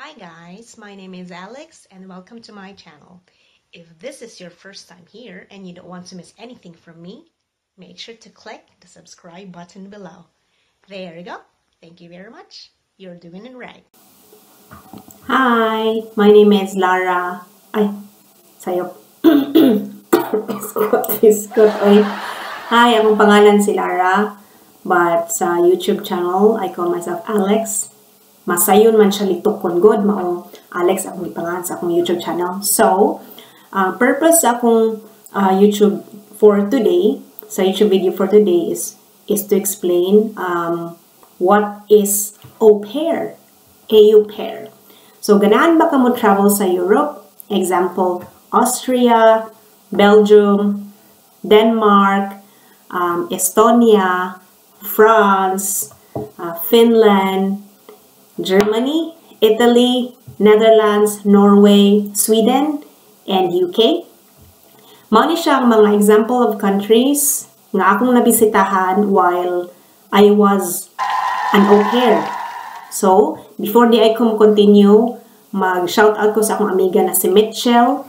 Hi guys, my name is Alex and welcome to my channel. If this is your first time here and you don't want to miss anything from me, make sure to click the subscribe button below. There you go. Thank you very much. You're doing it right. Hi, my name is Lara. Hi, akong pangalan si Lara, but sa YouTube channel, I call myself Alex. Masayon man siya litukon god mao Alex akong ipangalan sa akong YouTube channel. So, purpose akong YouTube for today, sa YouTube video for today is to explain what is au pair, AU pair. So, ganaan ba ka mo travel sa Europe? Example, Austria, Belgium, Denmark, Estonia, France, Finland, Germany, Italy, Netherlands, Norway, Sweden, and UK. Mao ni siya ang mga example of countries nga akong nabisitahan while I was an au pair. So, before di I continue, mag-shoutout ko sa akong amiga na si Mitchell.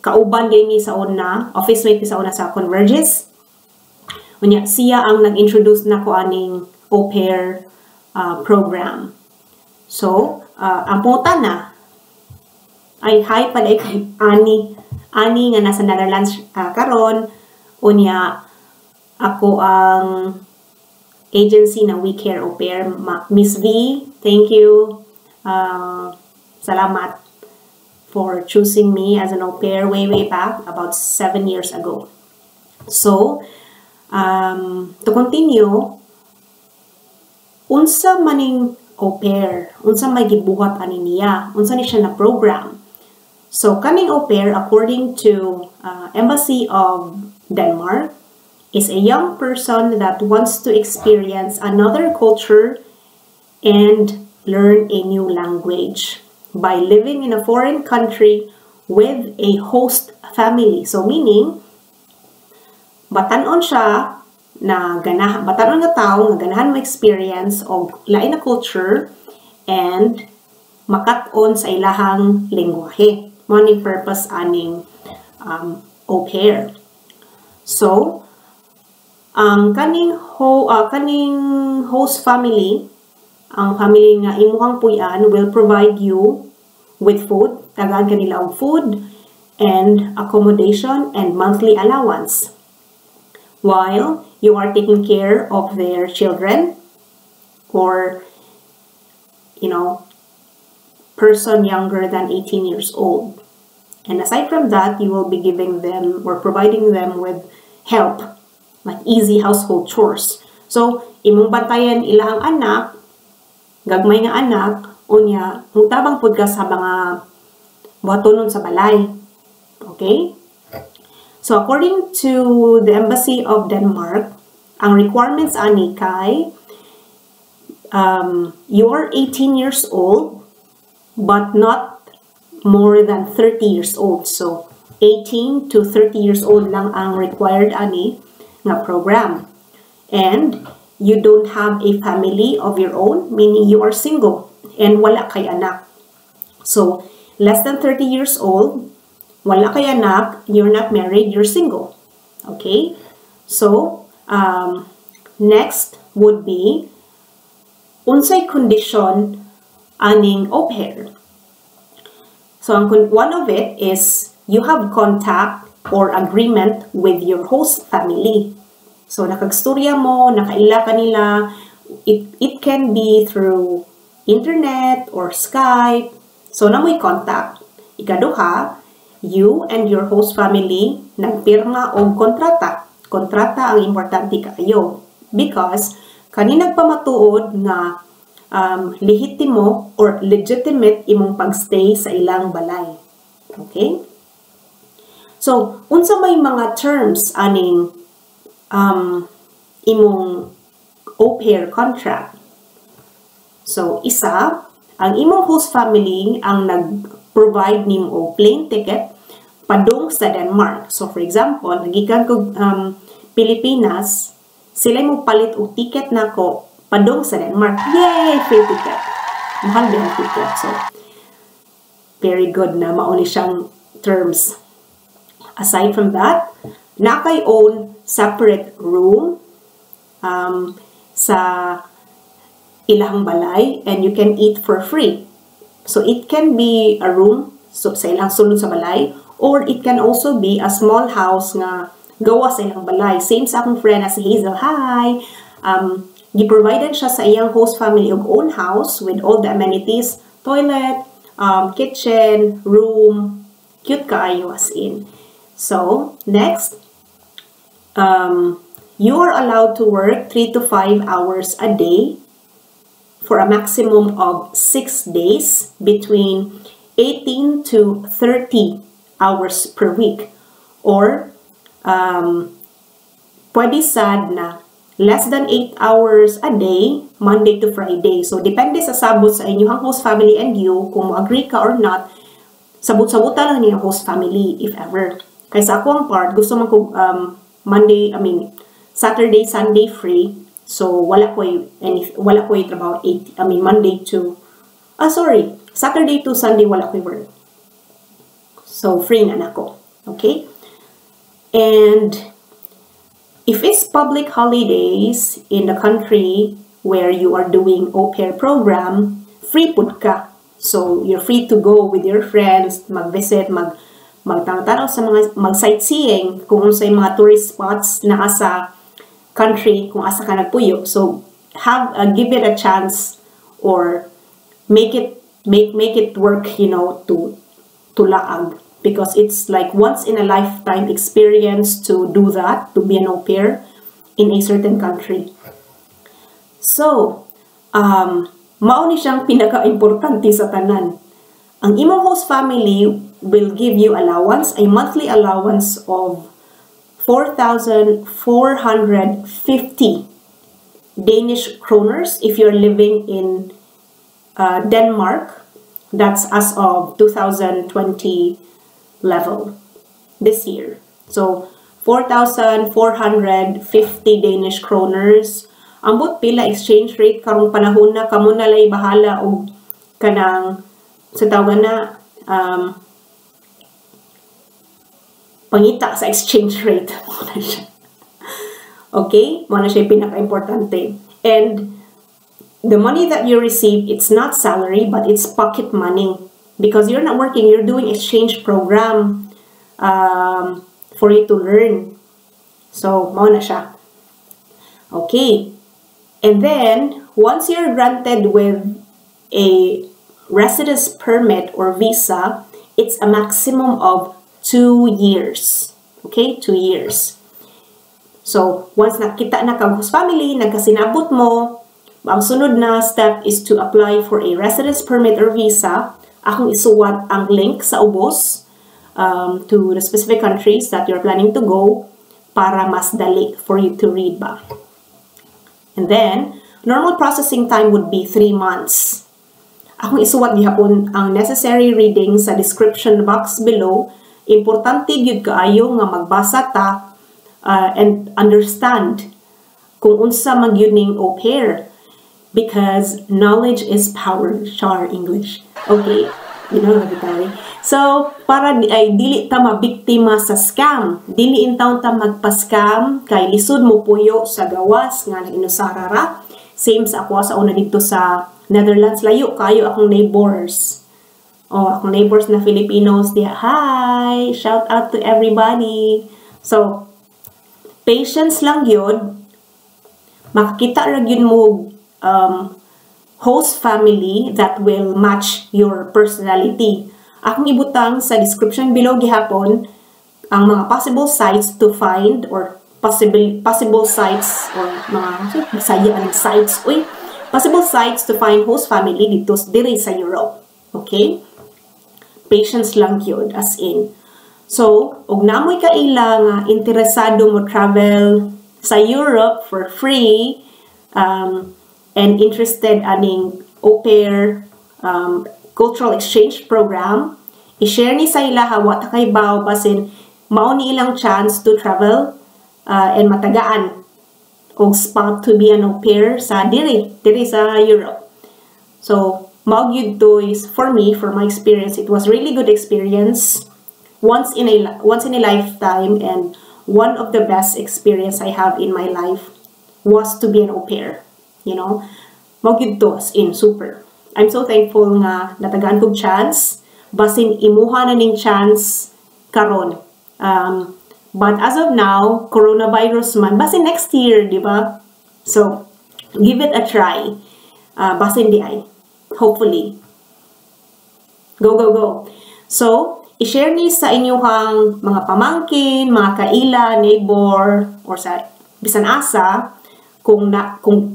Kauban din ni sa una, office mate ni sa una sa Convergys. Unya, siya ang nag-introduce na ko aning au pair program. So, ang puta na, ay hi pala kay Ani nga nasa Netherlands karon. Unya, ako ang agency na We Care au pair. Miss V, thank you. Salamat for choosing me as an au pair way back, about 7 years ago. So, to continue, unsa maning au pair, unsa may gibuhat ani niya, unsa ni siya na program. So, kaning au pair, according to Embassy of Denmark, is a young person that wants to experience another culture and learn a new language by living in a foreign country with a host family. So, meaning, batanon siya, na ganahan, batanon nga tao nga ganahan mo experience o lain na culture and makat-on sa ilahang lingwahe. Money purpose aning au pair. So, kaning host family, ang family nga imuhang puyan will provide you with food, tagaan kanila og food and accommodation and monthly allowance, while you are taking care of their children or, you know, person younger than 18 years old. And aside from that, you will be giving them or providing them with help, like easy household chores. So, imong bantayan ilang anak, gagmay nga anak, unya, mutabang pud ka sa mga buhatonon sa balay. Okay? So, according to the Embassy of Denmark, ang requirements ani kay you are 18 years old but not more than 30 years old. So, 18 to 30 years old lang ang required ani nga program. And you don't have a family of your own, meaning you are single and wala kay anak. So, less than 30 years old, wala kay anak, you're not married, you're single. Okay? So, next would be, unsay condition aning au pair. So, one of it is, you have contact or agreement with your host family. So, nakagstorya mo, nakaila kanila, it can be through internet or Skype. So, namoy contact. Ikaduha, you and your host family nagpirma o kontrata. Kontrata ang importante kayo because kaninag pamatuod na lehitimo or legitimate imong pagstay sa ilang balay. Okay? So, unsa may mga terms aning imong au pair contract. So, isa, ang imong host family ang nag-provide nimo plane ticket padung sa Denmark. So, for example, nagikan ko Pilipinas, sila yung palit o ticket na ko padung sa Denmark. Yay! Free ticket. mahal yung ticket. So, very good na mauni siyang terms. Aside from that, naka-own separate room sa ilang balay, and you can eat for free. So, it can be a room so, sa ilang sulod sa balay, or it can also be a small house nga gawa sa ilang balay. Same sa akong friend na si Hazel. Hi! Giprovided siya sa iyang host family og own house with all the amenities, toilet, kitchen, room, cute kaayo as in. So, next, you are allowed to work 3 to 5 hours a day for a maximum of 6 days between 18 to 30 hours per week, or pwede sad na less than 8 hours a day, Monday to Friday. So, depende sa sabot sa inyong host family and you, kung agree ka or not, sabot-sabotan lang niya host family, if ever. Kaya sa ako ang part, gusto man ko Saturday, Sunday free. So, wala ko trabaho Monday to, Saturday to Sunday, wala ko work. So, free na ako. Okay? And if it's public holidays in the country where you are doing au pair program, free pud ka. So, you're free to go with your friends, mag-visit, magtanaw-tanaw sa mga, mag-sightseeing kung sa mga tourist spots na asa country, kung asa ka nagpuyo. So, give it a chance or make it work, you know, to laag. Because it's like once in a lifetime experience to do that, to be an au pair in a certain country. So, mao ni siyang pinaka-importante sa tanan. Ang imong host family will give you allowance, a monthly allowance of 4,450 Danish kroners if you're living in Denmark. That's as of 2020. Level this year. So, 4,450 Danish kroners. Ambot pila exchange rate karong panahon na kamo na lay bahala og kanang sa tawagan na pangita sa exchange rate. Okay? Mo na siya pinaka-importante. And the money that you receive, it's not salary but it's pocket money. Because you're not working, you're doing exchange program for you to learn. So, mao na siya. Okay. And then, once you're granted with a residence permit or visa, it's a maximum of 2 years. Okay? 2 years. So, once nakita na kang host family, nagkasinabot mo, ang sunod na step is to apply for a residence permit or visa. Akong isuwat ang link sa ubos to the specific countries that you're planning to go para mas dali for you to read ba. And then, normal processing time would be 3 months. Akong isuwat gihapon ang necessary reading sa description box below. Importante gyud kaayo nga magbasa ta and understand kung unsa man gyud ning au pair. Because knowledge is power, char English. Okay, you know what I'm saying. So, para dili ta mabiktima sa scam, dili intaw ta magpa-scam, kay lisod mo puyo sa gawas nga inusarara. Same sa ako sa una dito sa Netherlands, layo kayo akong neighbors. O, akong neighbors na Filipinos, diya, hi! Shout out to everybody! So, patience lang yun. Makakita lang yun mo host family that will match your personality. Akong ibutang sa description below gihapon ang mga possible sites to find or possible sites or mga bisayang sites. Uy, possible sites to find host family dito diri sa Europe. Okay? Patience lang yun as in. So, og namoy ka ilang interesado mo travel sa Europe for free, and interested aning au pair cultural exchange program, i-share ni sa ila hawa takaybaw basin mao ni ilang chance to travel and matagaan og spot to be an au pair sa diri sa Europe. So, Malguddo is, for me, from my experience, it was really good experience, once in a lifetime, and one of the best experience I have in my life was to be an au pair, you know. Malguddo as in super. I'm so thankful nga natagaan kong chance, basin imuha na ning chance karon. But as of now, coronavirus man, basin next year, di ba? So, give it a try. Basin di ay. Hopefully. Go, go, go. So, i-share ni sa inyong mga pamangkin, mga kaila, neighbor, or sa bisan asa, kung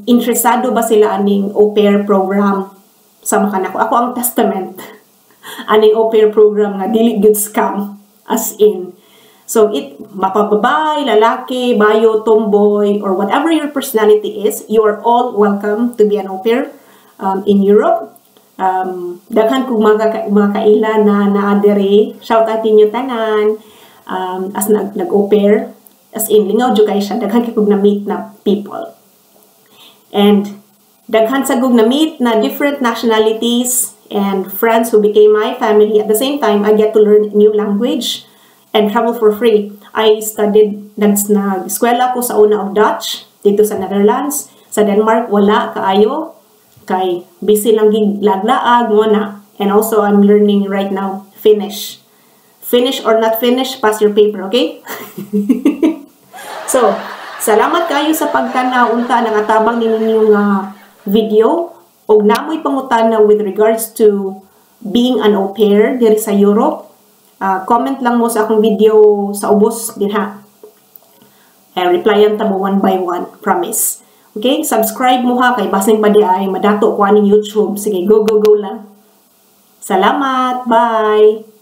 interesado ba sila aning au pair program sa makanako. Ako ang testament aning au pair program nga dili good scam, as in. So, it, mapababay, lalaki, bayo, tomboy, or whatever your personality is, you are all welcome to be an au pair in Europe. Daghan kong mga kaila na naadere, shout out ninyo tanan, as nag-au pair, as in, lingaw jugay siya, daghan kong na-meet na people. And, daghan sa kong na-meet na different nationalities and friends who became my family. At the same time, I get to learn new language and travel for free. I studied, nag-eskwela ko sa una of Dutch, dito sa Netherlands. Sa Denmark, wala, kaayo. Kay, busy lang laglaag, muna. And also, I'm learning right now, Finnish. Finnish or not Finnish, pass your paper, okay? So, salamat kayo sa pagtanaw unta ng atabang ninyong video. Og namoy pangutana with regards to being an au pair diri sa Europe. Comment lang mo sa akong video sa ubos din ha. Replyan ta mo one by one, promise. Okay, subscribe mo ha kay basin pa di ay madato ko aning YouTube. Sige, go, go, go lang. Salamat, bye!